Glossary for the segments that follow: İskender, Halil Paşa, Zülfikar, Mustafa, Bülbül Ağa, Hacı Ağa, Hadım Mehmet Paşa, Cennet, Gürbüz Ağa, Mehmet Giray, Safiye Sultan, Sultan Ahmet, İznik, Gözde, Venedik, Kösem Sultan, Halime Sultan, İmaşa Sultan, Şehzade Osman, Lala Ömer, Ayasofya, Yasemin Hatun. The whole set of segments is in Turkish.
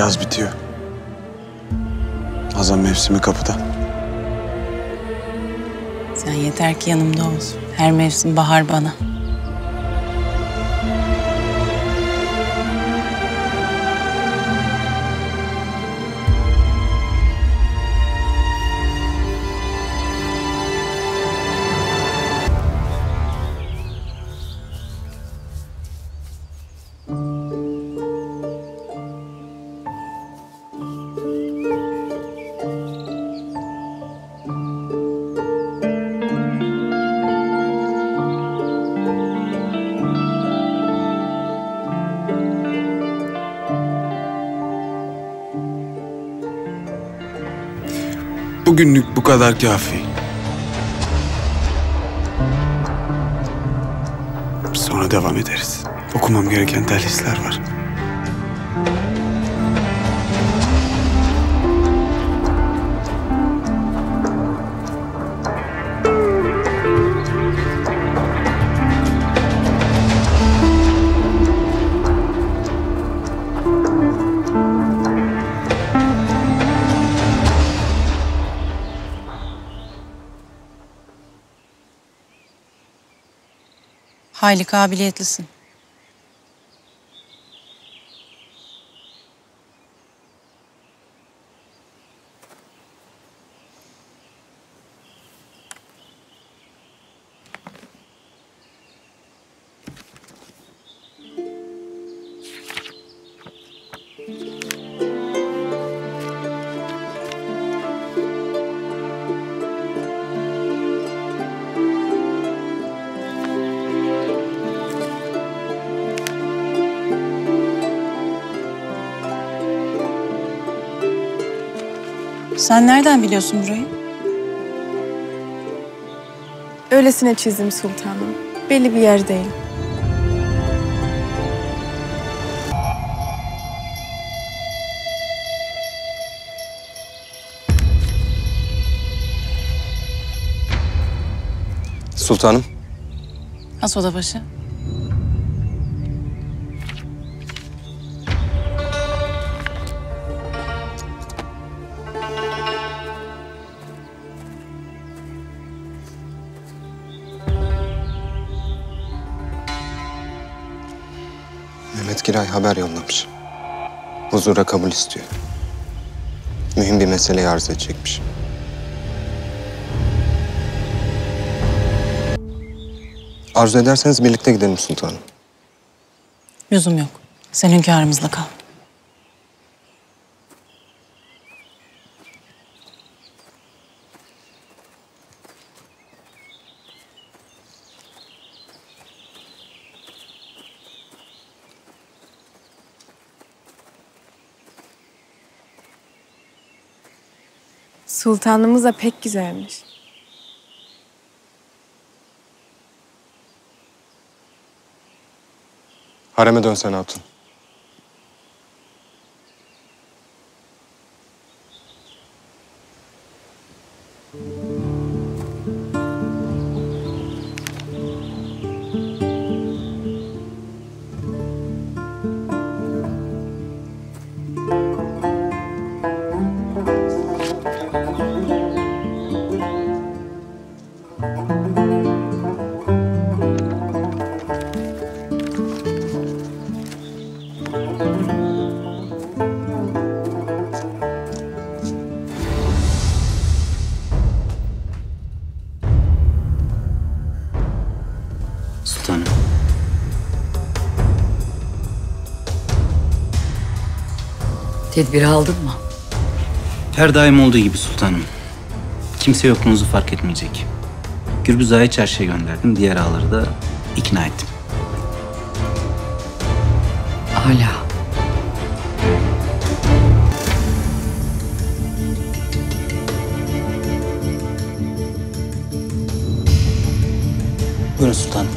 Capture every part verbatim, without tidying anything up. Yaz bitiyor. Hazan mevsimi kapıda. Sen yeter ki yanımda ol. Her mevsim bahar bana. Bugünlük bu kadar kafi. Sonra devam ederiz. Okumam gereken terhisler var. Hayli kabiliyetlisin. Sen nereden biliyorsun burayı? Öylesine çizdim sultanım. Belli bir yer değil. Sultanım. Asodabaşı. Mehmet Giray haber yollamış. Huzura kabul istiyor. Mühim bir meseleyi arz edecekmiş. Arzu ederseniz birlikte gidelim sultanım. Lüzum yok. Sen hünkârımızla kal. Sultanımız da pek güzelmiş. Hareme dönsen hatun. Tedbiri aldın mı? Her daim olduğu gibi sultanım. Kimse yokluğunuzu fark etmeyecek. Gürbüz Ağa'yı çarşıya gönderdim. Diğer ağaları da ikna ettim. Hala. Buyurun sultanım.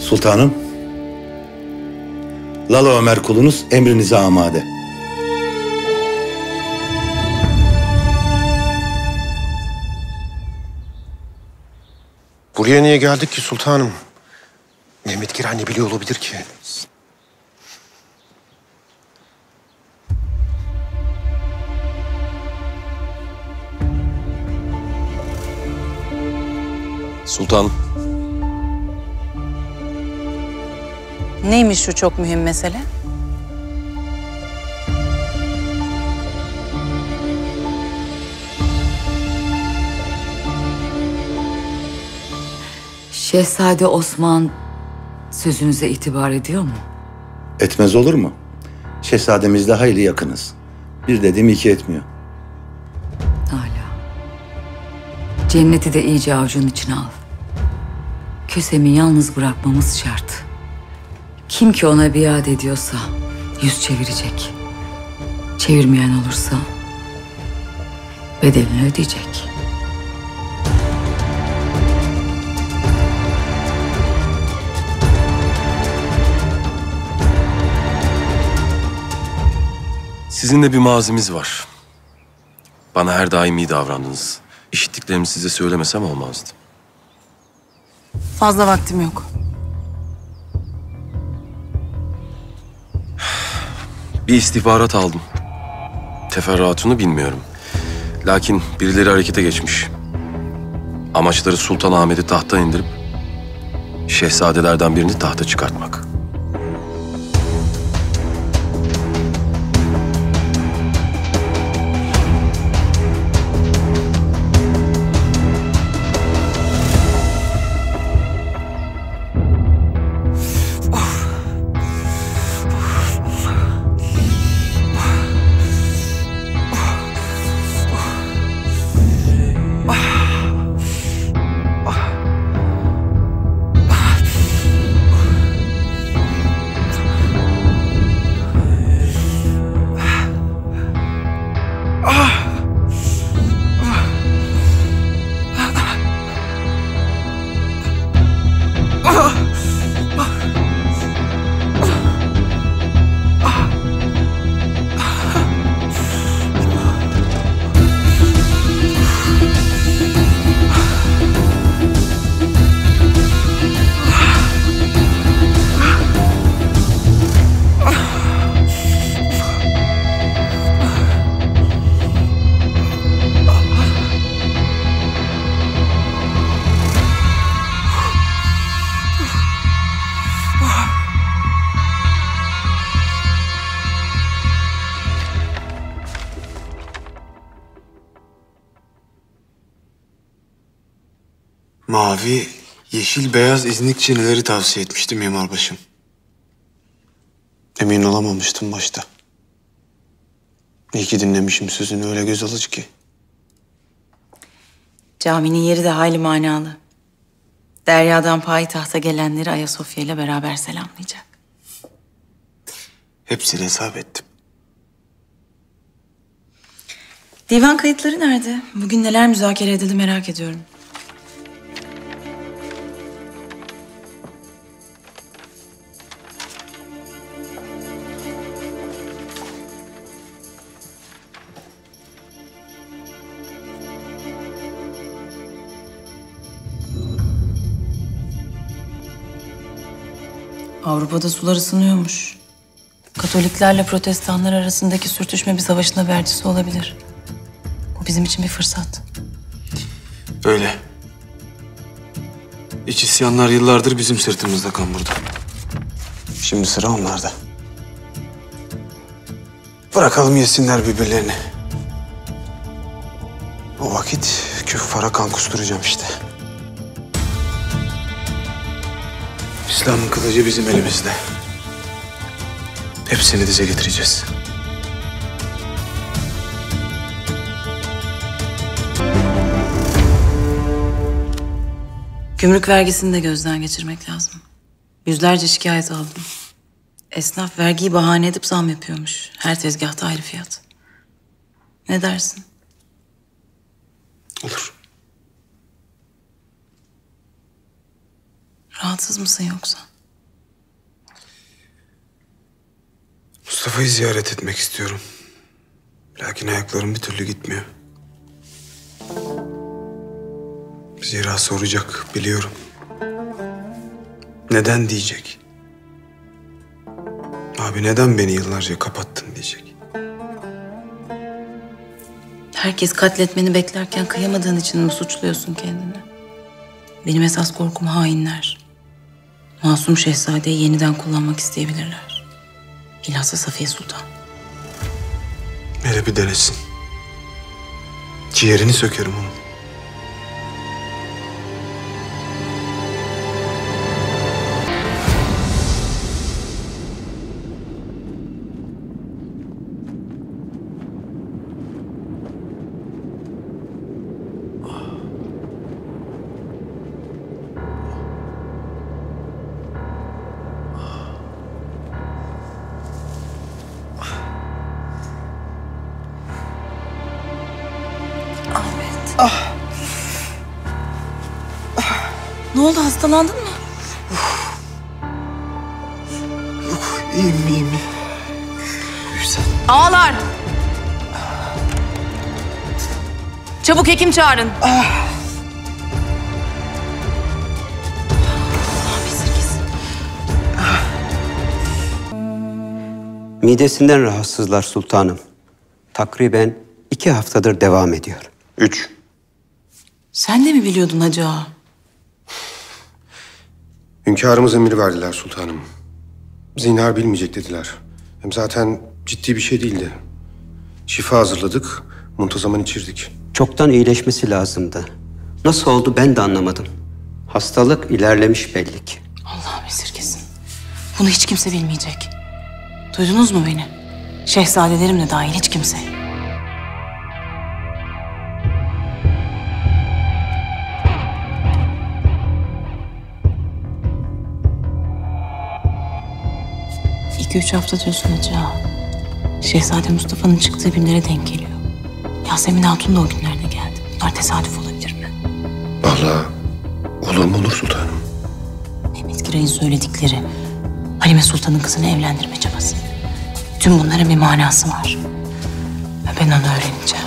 Sultanım, Lala Ömer kulunuz emrinize amade. Buraya niye geldik ki sultanım? Mehmet Giray ne biliyor olabilir ki? Sultanım. Neymiş şu çok mühim mesele? Şehzade Osman sözünüze itibar ediyor mu? Etmez olur mu? Şehzademizle hayli yakınız. Bir dediğim iki etmiyor. Hala. Cenneti de iyice avucunun içine al. Kösem'i yalnız bırakmamız şart. Kim ki ona biat ediyorsa yüz çevirecek. Çevirmeyen olursa bedelini ödeyecek. Sizinle bir mazimiz var. Bana her daim iyi davrandınız. İşittiklerimi size söylemesem olmazdı. Fazla vaktim yok. Bir istihbarat aldım. Teferruatını bilmiyorum. Lakin birileri harekete geçmiş. Amaçları Sultan Ahmet'i tahttan indirip şehzadelerden birini tahta çıkartmak. Mavi, yeşil, beyaz iznik çinileri tavsiye etmişti mimarbaşım. Emin olamamıştım başta. İyi ki dinlemişim sözünü, öyle göz alıcı ki. Caminin yeri de hayli manalı. Deryadan payitahta gelenleri Ayasofya ile beraber selamlayacak. Hepsini hesap ettim. Divan kayıtları nerede? Bugün neler müzakere edildi merak ediyorum. Avrupa'da sular ısınıyormuş. Katoliklerle protestanlar arasındaki sürtüşme bir savaşın habercisi olabilir. Bu bizim için bir fırsat. Öyle. İç isyanlar yıllardır bizim sırtımızda kamburdu. Şimdi sıra onlarda. Bırakalım yesinler birbirlerini. O vakit küffara kan kusturacağım işte. İslam'ın kılıcı bizim elimizde. Hepsini dize getireceğiz. Gümrük vergisini de gözden geçirmek lazım. Yüzlerce şikayet aldım. Esnaf vergiyi bahane edip zam yapıyormuş. Her tezgahta ayrı fiyat. Ne dersin? Olur. Rahatsız mısın yoksa? Mustafa'yı ziyaret etmek istiyorum. Lakin ayaklarım bir türlü gitmiyor. Zira soracak, biliyorum. Neden diyecek. Abi neden beni yıllarca kapattın diyecek. Herkes katletmeni beklerken kıyamadığın için mi suçluyorsun kendini? Benim esas korkum hainler. Masum Şehzade'yi yeniden kullanmak isteyebilirler. Bilhassa Safiye Sultan. Hele bir denesin. Ciğerini sökerim onun. Hastalandın mı? Uf. Yok, iyiyim, iyiyim. Güzel. Ağlar! Çabuk hekim çağırın. Ah. Ah. Midesinden rahatsızlar sultanım. Takriben iki haftadır devam ediyor. Üç. Sen de mi biliyordun Hacı Ağa? Hünkârımız emir verdiler sultanım. Zinhar bilmeyecek dediler. Hem zaten ciddi bir şey değildi. Şifa hazırladık, muntazaman içirdik. Çoktan iyileşmesi lazımdı. Nasıl oldu ben de anlamadım. Hastalık ilerlemiş belli ki. Allah'ım esirgesin. Bunu hiç kimse bilmeyecek. Duydunuz mu beni? Şehzadelerimle dahil hiç kimse. Üç hafta diyorsun Hacı Ağa. Şehzade Mustafa'nın çıktığı günlere denk geliyor. Yasemin Hatun da o günlerde geldi. Bunlar tesadüf olabilir mi? Vallahi olur mu olur sultanım? Mehmet Giray'ın söyledikleri, Halime Sultan'ın kızını evlendirme çabası. Tüm bunların bir manası var. Ben onu öğreneceğim.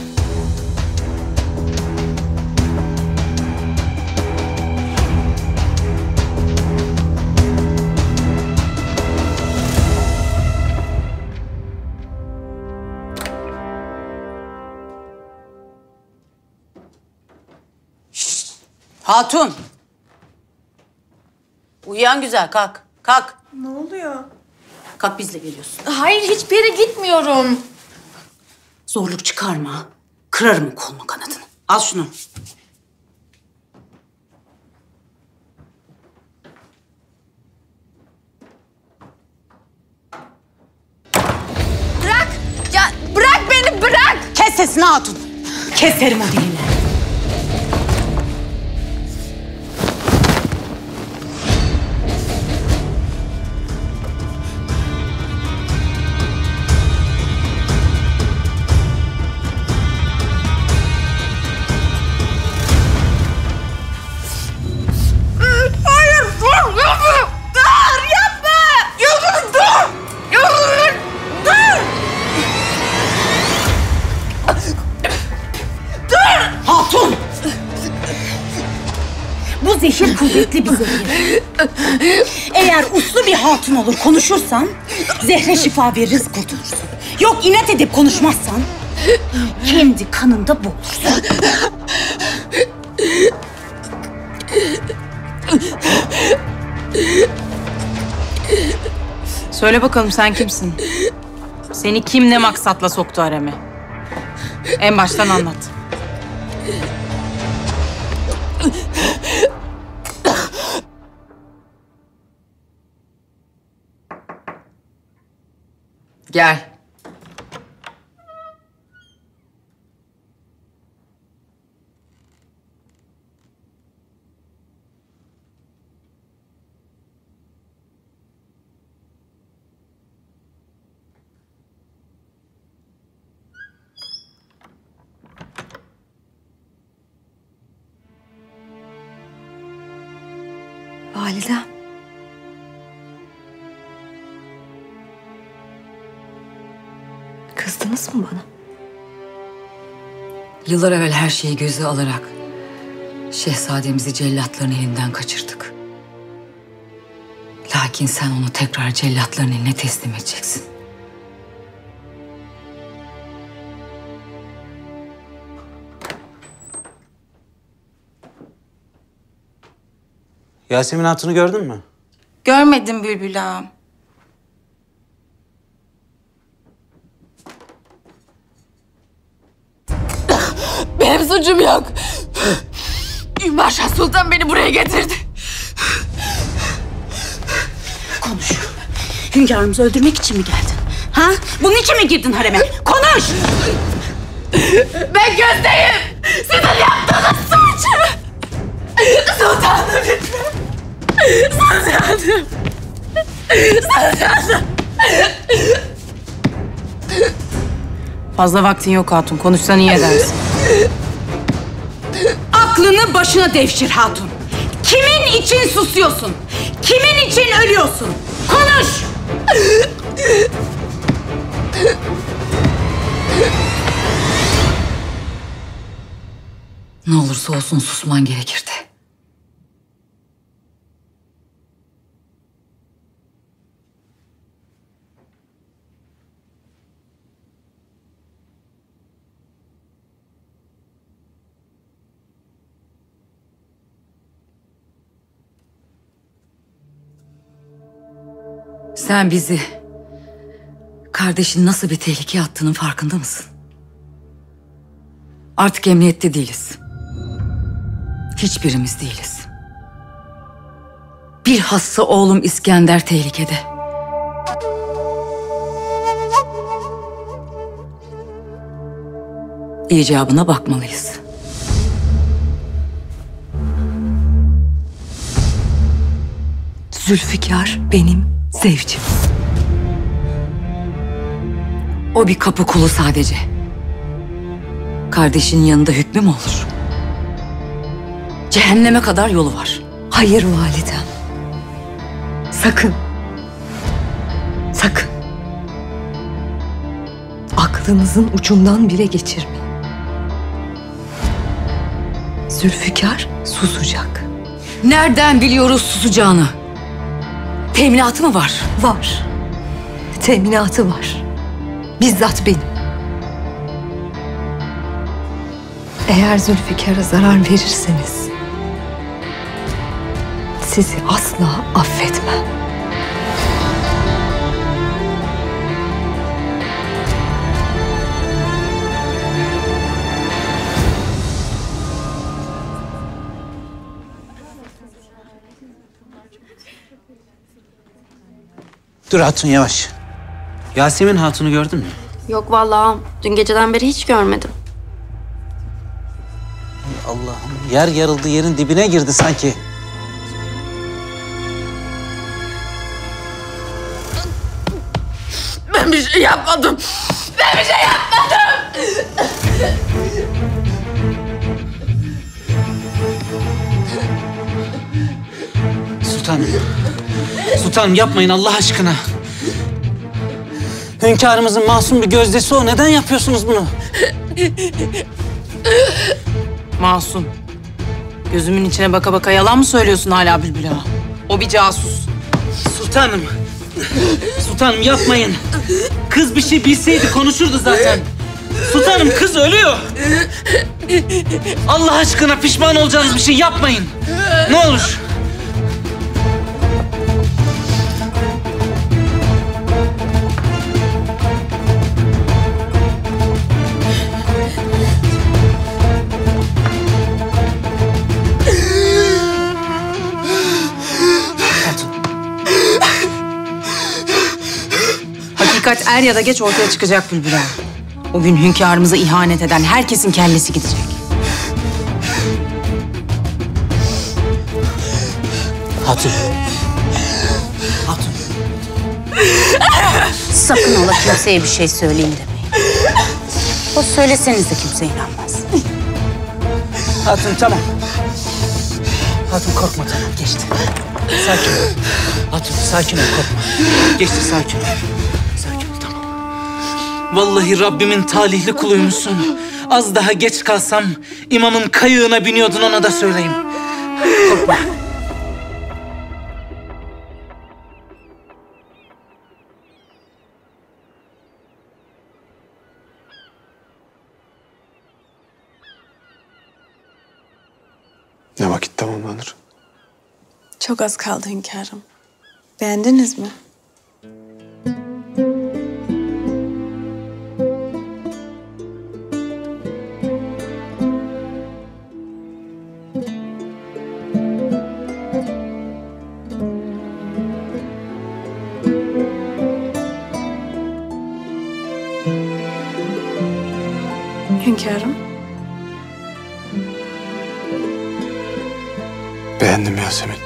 Hatun! Uyuyan güzel, kalk. Kalk. Ne oluyor? Kalk, bizle geliyorsun. Hayır, hiçbir yere gitmiyorum. Zorluk çıkarma. Kırarım kolunu kanadını. Al şunu. Bırak! Ya bırak beni, bırak! Kes sesini Hatun. Keserim o dilini. Eğer uslu bir hatun olur konuşursan Zehre şifa veririz, kurtulursun. Yok inat edip konuşmazsan kendi kanında boğulursun. Söyle bakalım sen kimsin? Seni kim ne maksatla soktu hareme? En baştan anlat. Gel. Validem. Kızdınız mı bana? Yıllar evvel her şeyi göze alarak şehzademizi cellatların elinden kaçırdık. Lakin sen onu tekrar cellatların eline teslim edeceksin. Yasemin Hatun'u gördün mü? Görmedim Bülbül Ağa. Benim suçum yok. İmaşa Sultan beni buraya getirdi. Konuş. Hünkârımızı öldürmek için mi geldin? Ha? Bunun için mi girdin hareme? Konuş! Ben Gözde'yim. Sizin yaptığınız suç. Sultanım lütfen. Sultanım. Sultanım. Fazla vaktin yok hatun. Konuşsan iyi edersin. Aklını başına devşir hatun. Kimin için susuyorsun? Kimin için ölüyorsun? Konuş. Ne olursa olsun susman gerekirdi. Sen bizi, kardeşin nasıl bir tehlikeye attığının farkında mısın? Artık emniyette değiliz. Hiçbirimiz değiliz. Bilhassa oğlum İskender tehlikede. İcabına bakmalıyız. Zülfikar benim zevcim. O bir kapı kulu sadece. Kardeşinin yanında hükmü mü olur? Cehenneme kadar yolu var. Hayır validem. Sakın. Sakın. Aklınızın ucundan bile geçirmeyin. Zülfikar susacak. Nereden biliyoruz susacağını? Teminatı mı var? Var. Teminatı var. Bizzat benim. Eğer Zülfikar'a zarar verirseniz sizi asla affetmem. Dur hatun yavaş. Yasemin Hatun'u gördün mü? Yok vallahi. Dün geceden beri hiç görmedim. Allah'ım yer yarıldı, yerin dibine girdi sanki. Ben bir şey yapmadım. Ben bir şey yapmadım. Sultanım. Sultanım yapmayın Allah aşkına. Hünkârımızın masum bir gözdesi o. Neden yapıyorsunuz bunu? Masum. Gözümün içine baka baka yalan mı söylüyorsun hala Bülbül Ağa? O bir casus. Sultanım Sultanım yapmayın. Kız bir şey bilseydi konuşurdu zaten. Sultanım kız ölüyor. Allah aşkına pişman olacağınız bir şey yapmayın. Ne olur. Fakat er ya da geç ortaya çıkacak Bülbül Ağa. O gün hünkârımıza ihanet eden herkesin kellesi gidecek. Hatun. Hatun. Sakın ola kimseye bir şey söyleyin demeyin. O söyleseniz de kimse inanmaz. Hatun tamam. Hatun korkma tamam geçti. Sakin ol. Hatun sakin ol korkma. Geçti sakin ol. Vallahi Rabbimin talihli kuluymuşsun. Az daha geç kalsam imamın kayığına biniyordun, ona da söyleyeyim. Korkma. Ne vakit tamamlanır? Çok az kaldı hünkârım. Beğendiniz mi? Hünkârım. Beğendim Yasemin.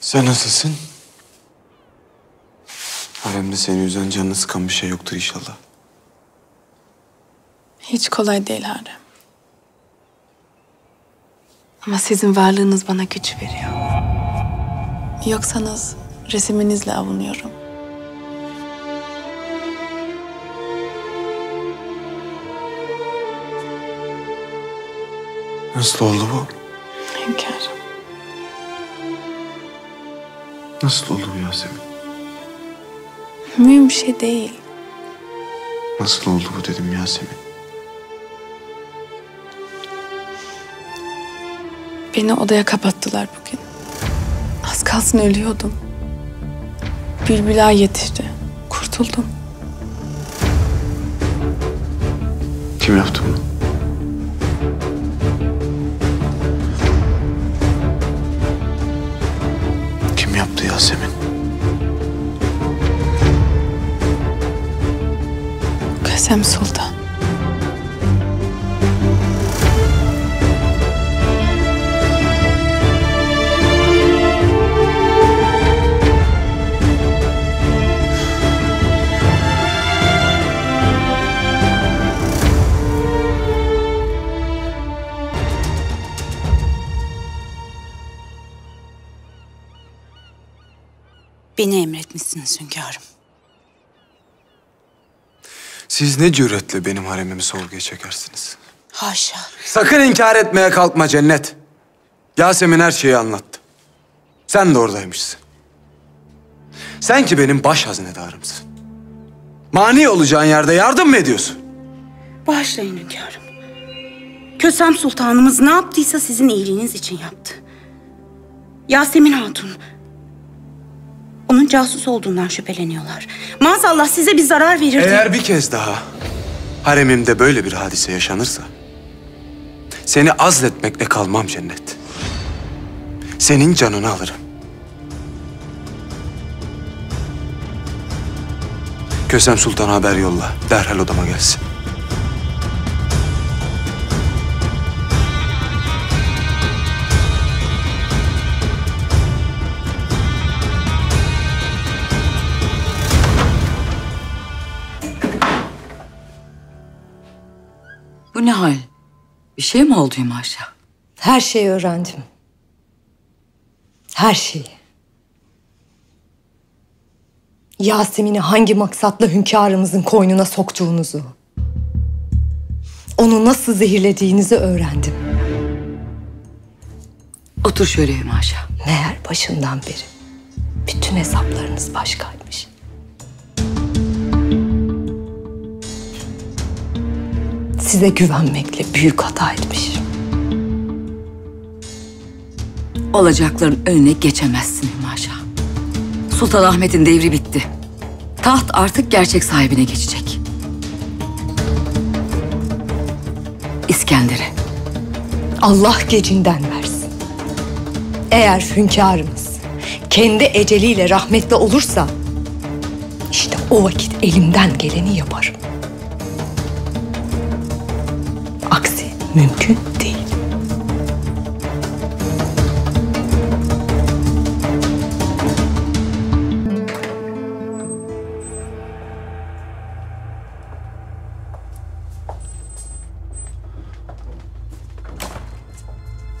Sen nasılsın? Haremde seni üzen, canını sıkan bir şey yoktur inşallah. Hiç kolay değil harem. Ama sizin varlığınız bana güç veriyor. Yoksanız resminizle avunuyorum. Nasıl oldu bu? Hünkârım. Nasıl oldu bu Yasemin? Mühim bir şey değil. Nasıl oldu bu dedim Yasemin? Beni odaya kapattılar bugün. Az kalsın ölüyordum. Bülbül Ağa yetişti. Kurtuldum. Kim yaptı bunu? Kim yaptı Yasemin? Kösem Sultan. Beni emretmişsiniz hünkârım. Siz ne cüretle benim haremimi sorguya çekersiniz? Haşa. Sakın inkar etmeye kalkma Cennet. Yasemin her şeyi anlattı. Sen de oradaymışsın. Sen ki benim baş haznedarımsın. Mani olacağın yerde yardım mı ediyorsun? Bağışlayın hünkârım. Kösem Sultanımız ne yaptıysa sizin iyiliğiniz için yaptı. Yasemin Hatun... Onun casus olduğundan şüpheleniyorlar. Maazallah size bir zarar verirdi. Eğer bir kez daha haremimde böyle bir hadise yaşanırsa... seni azletmekle kalmam Cennet. Senin canını alırım. Kösem Sultan'a haber yolla. Derhal odama gelsin. Bu ne hal? Bir şey mi oldu İmaşa? Her şeyi öğrendim. Her şeyi. Yasemin'i hangi maksatla hünkârımızın koynuna soktuğunuzu, onu nasıl zehirlediğinizi öğrendim. Otur şöyle İmaşa. Meğer başından beri bütün hesaplarınız başkaymış. Size güvenmekle büyük hata etmişim. Olacakların önüne geçemezsin İmaşa. Sultan Ahmet'in devri bitti. Taht artık gerçek sahibine geçecek. İskender'e. Allah gecinden versin. Eğer hünkârımız kendi eceliyle rahmetli olursa, işte o vakit elimden geleni yaparım. Aksi mümkün değil.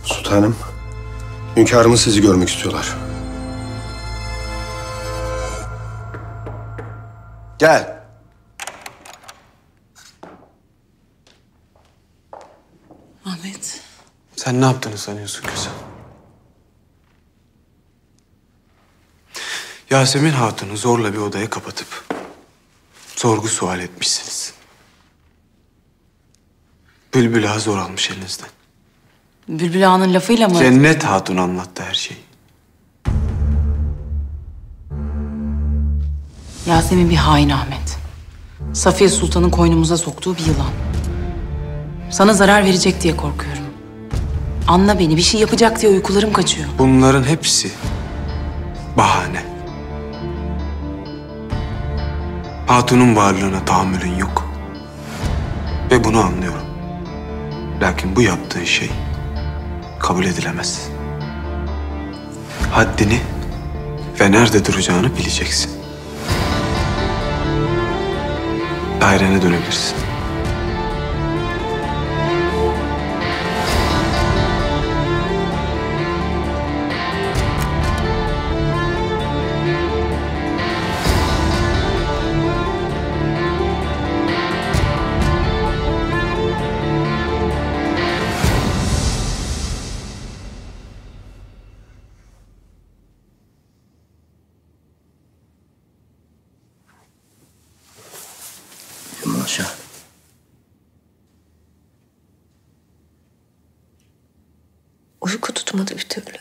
Sultanım, hünkârımız sizi görmek istiyorlar. Gel. Ahmet. Sen ne yaptığını sanıyorsun Kösem? Yasemin Hatun'u zorla bir odaya kapatıp sorgu sual etmişsiniz. Bülbül Ağa zor almış elinizden. Bülbül Ağa'nın lafıyla mı? Cennet Hatun anlattı her şeyi. Yasemin bir hain Ahmet. Safiye Sultan'ın koynumuza soktuğu bir yılan. Sana zarar verecek diye korkuyorum. Anla beni, bir şey yapacak diye uykularım kaçıyor. Bunların hepsi bahane. Hatun'un varlığına tahammülün yok. Ve bunu anlıyorum. Lakin bu yaptığın şey kabul edilemez. Haddini ve nerede duracağını bileceksin. Dairene dönebilirsin. Uyku tutmadı bir türlü.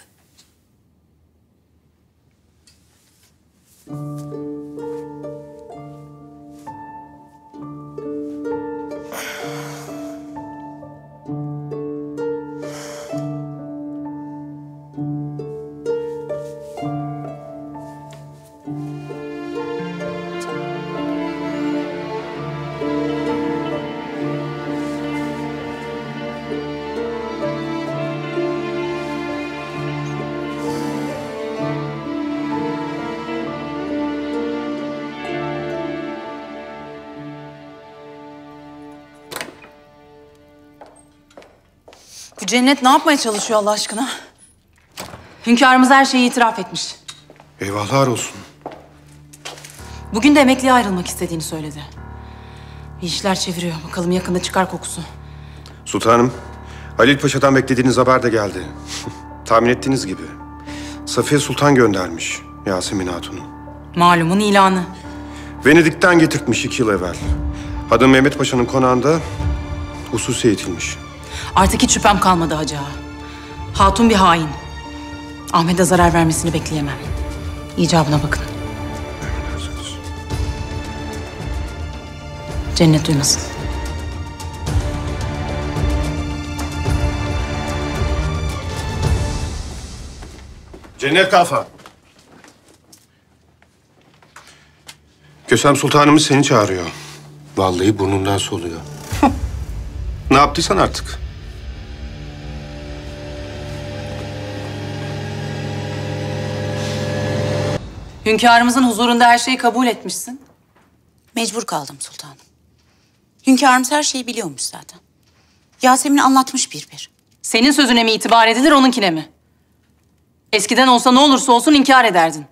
Cennet ne yapmaya çalışıyor Allah aşkına? Hünkârımız her şeyi itiraf etmiş. Eyvahlar olsun. Bugün de emekliye ayrılmak istediğini söyledi. Bir işler çeviriyor. Bakalım yakında çıkar kokusu. Sultanım, Halil Paşa'dan beklediğiniz haber de geldi. Tahmin ettiğiniz gibi. Safiye Sultan göndermiş Yasemin Hatun'u. Malumun ilanı. Venedik'ten getirtmiş iki yıl evvel. Hadım Mehmet Paşa'nın konağında hususi eğitilmiş. Artık hiç şüphem kalmadı Hacı Ağa. Hatun bir hain. Ahmet'e zarar vermesini bekleyemem. İcabına bakın. Cennet duymasın. Cennet Kalfa. Kösem Sultanımız seni çağırıyor. Vallahi burnundan soluyor. Ne yaptıysan artık. Hünkârımızın huzurunda her şeyi kabul etmişsin. Mecbur kaldım sultanım. Hünkârımız her şeyi biliyormuş zaten. Yasemin anlatmış bir bir. Senin sözüne mi itibar edilir, onunkine mi? Eskiden olsa ne olursa olsun inkar ederdin.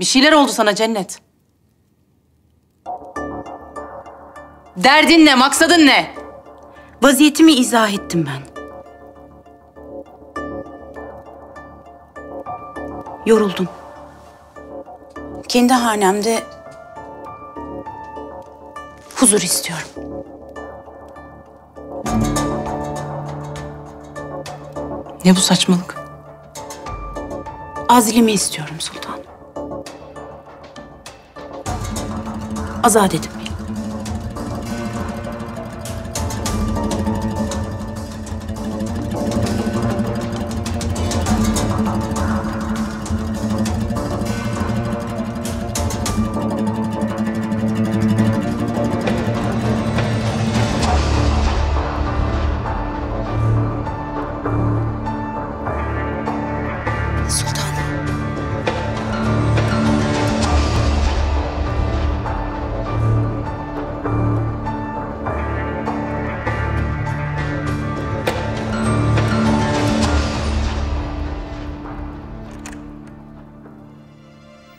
Bir şeyler oldu sana Cennet. Derdin ne, maksadın ne? Vaziyetimi izah ettim ben. Yoruldum. Kendi hanemde huzur istiyorum. Ne bu saçmalık? Azlimi istiyorum sultanım. Azat edin beni.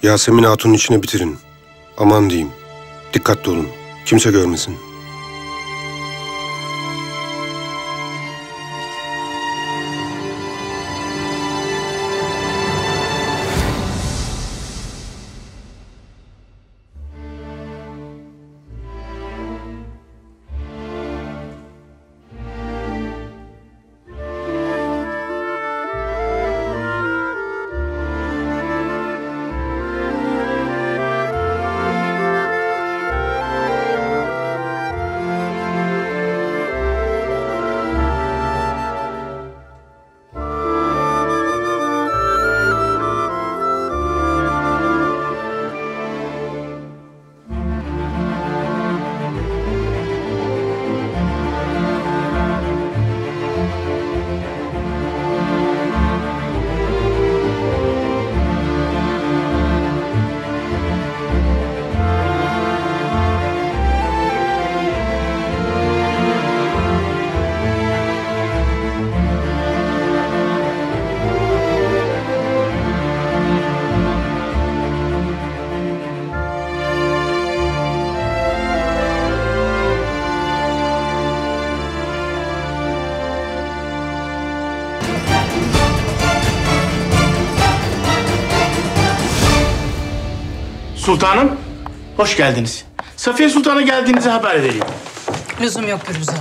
Yasemin Hatun'un içine bitirin. Aman diyeyim. Dikkatli olun. Kimse görmesin. Sultanım, hoş geldiniz. Safiye Sultan'a geldiğinizi haber vereyim. Lüzum yok Gürbüz Ağa.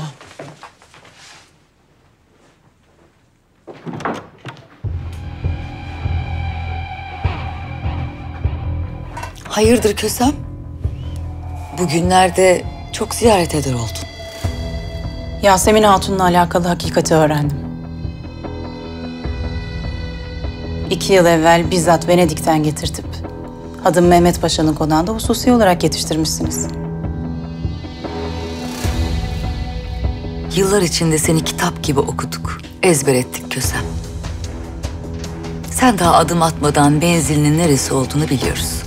Hayırdır Kösem? Bugünlerde çok ziyaret eder oldun. Yasemin Hatun'la alakalı hakikati öğrendim. İki yıl evvel bizzat Venedik'ten getirtip Hadım Mehmet Paşa'nın konağında hususi olarak yetiştirmişsiniz. Yıllar içinde seni kitap gibi okuduk, ezber ettik Kösem. Sen daha adım atmadan menzilinin neresi olduğunu biliyoruz.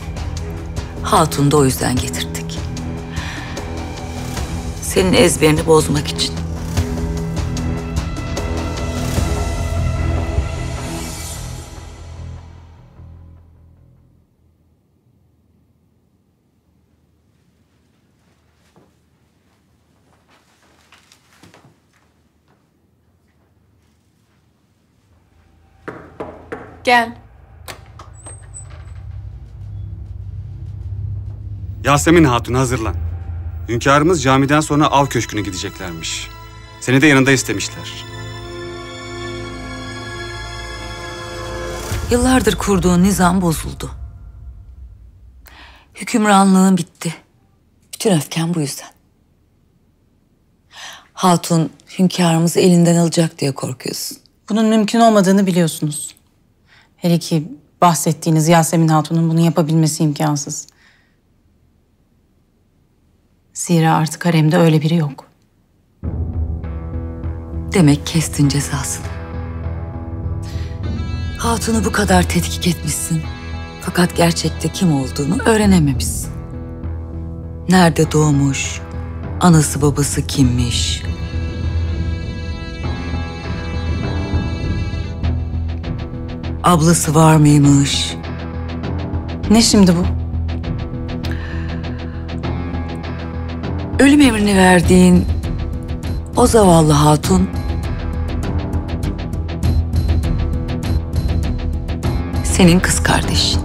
Hatun da o yüzden getirdik. Senin ezberini bozmak için. Gel. Yasemin Hatun hazırlan. Hünkârımız camiden sonra av köşküne gideceklermiş. Seni de yanında istemişler. Yıllardır kurduğun nizam bozuldu. Hükümranlığın bitti. Bütün öfken bu yüzden. Hatun hünkârımızı elinden alacak diye korkuyorsun. Bunun mümkün olmadığını biliyorsunuz. Hele ki bahsettiğiniz Yasemin Hatun'un bunu yapabilmesi imkansız. Zira artık haremde öyle biri yok. Demek kestin cezasını. Hatun'u bu kadar tetkik etmişsin. Fakat gerçekte kim olduğunu öğrenememişsin. Nerede doğmuş, anası babası kimmiş... Ablası var mıymış? Ne şimdi bu? ölüm emrini verdiğin o zavallı hatun senin kız kardeşin.